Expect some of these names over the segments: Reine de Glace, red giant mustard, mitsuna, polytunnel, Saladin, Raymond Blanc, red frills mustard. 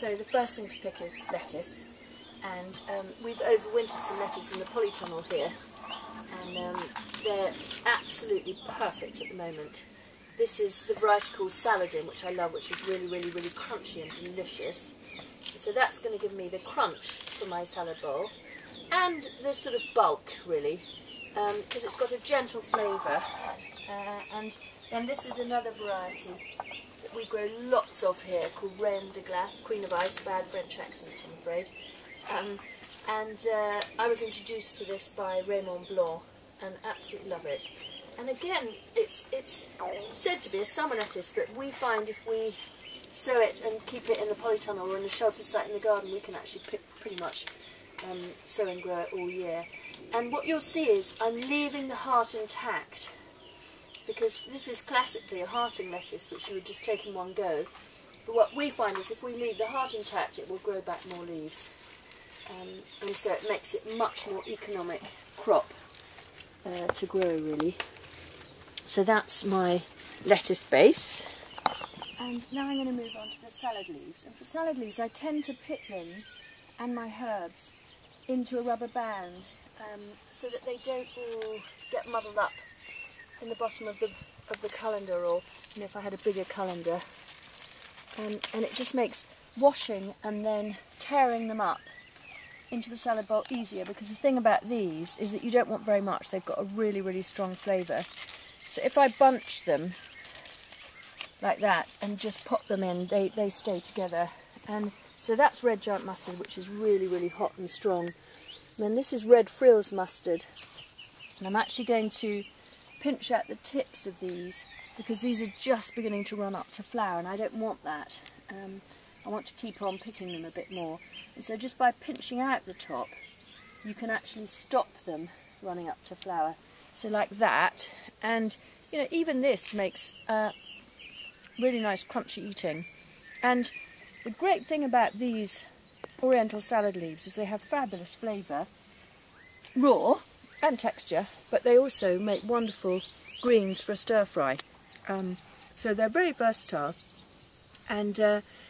So the first thing to pick is lettuce, and we've overwintered some lettuce in the polytunnel here, and they're absolutely perfect at the moment. This is the variety called Saladin, which I love, which is really crunchy and delicious. So that's going to give me the crunch for my salad bowl, and the sort of bulk really, because it's got a gentle flavour. And then this is another variety that we grow lots of here called Reine de Glace, Queen of Ice, bad French accent I'm afraid. I was introduced to this by Raymond Blanc and absolutely love it. And again, it's said to be a summer lettuce, but we find if we sow it and keep it in the polytunnel or in a shelter site in the garden, we can actually pretty much sow and grow it all year. And what you'll see is I'm leaving the heart intact, because this is classically a hearting lettuce which you would just take in one go. But what we find is if we leave the heart intact, it will grow back more leaves. And so it makes it much more economic crop to grow really. So that's my lettuce base. And now I'm going to move on to the salad leaves. And for salad leaves I tend to pick them and my herbs into a rubber band so that they don't all get muddled up in the bottom of the colander, or if I had a bigger colander. And it just makes washing and then tearing them up into the salad bowl easier, because the thing about these is that you don't want very much. They've got a really strong flavour. So if I bunch them like that and just pop them in, they stay together. And so that's red giant mustard, which is really hot and strong. And then this is red frills mustard, and I'm actually going to pinch out the tips of these, because these are just beginning to run up to flower and I don't want that. I want to keep on picking them a bit more, and so just by pinching out the top you can actually stop them running up to flower, so like that. And you know, even this makes really nice crunchy eating. And the great thing about these oriental salad leaves is they have fabulous flavour, raw and texture, but they also make wonderful greens for a stir fry. So they're very versatile. And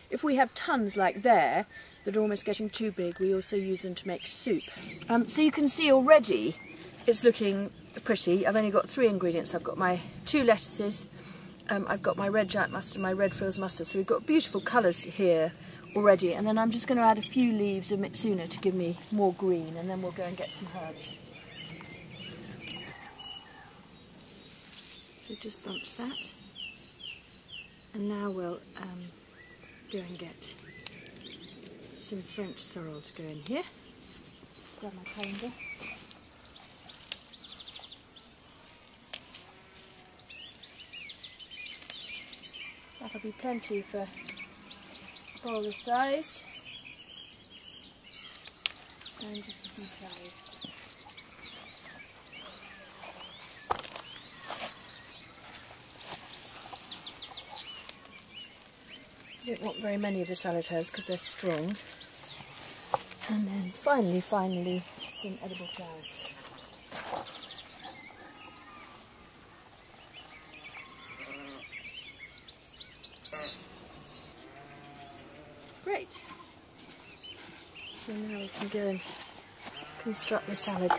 if we have tons like there that are almost getting too big, we also use them to make soup. So you can see already it's looking pretty. I've only got three ingredients. I've got my two lettuces, I've got my red giant mustard, my red frills mustard. So we've got beautiful colours here already. And then I'm just going to add a few leaves of mitsuna to give me more green, and then we'll go and get some herbs. So just bunch that. And now we'll go and get some French sorrel to go in here. Grab my colander. That'll be plenty for a bowl of size. And just some flowers. I don't want very many of the salad herbs because they're strong. And then finally some edible flowers. Great. So now we can go and construct the salad.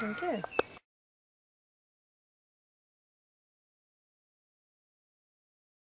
There we go.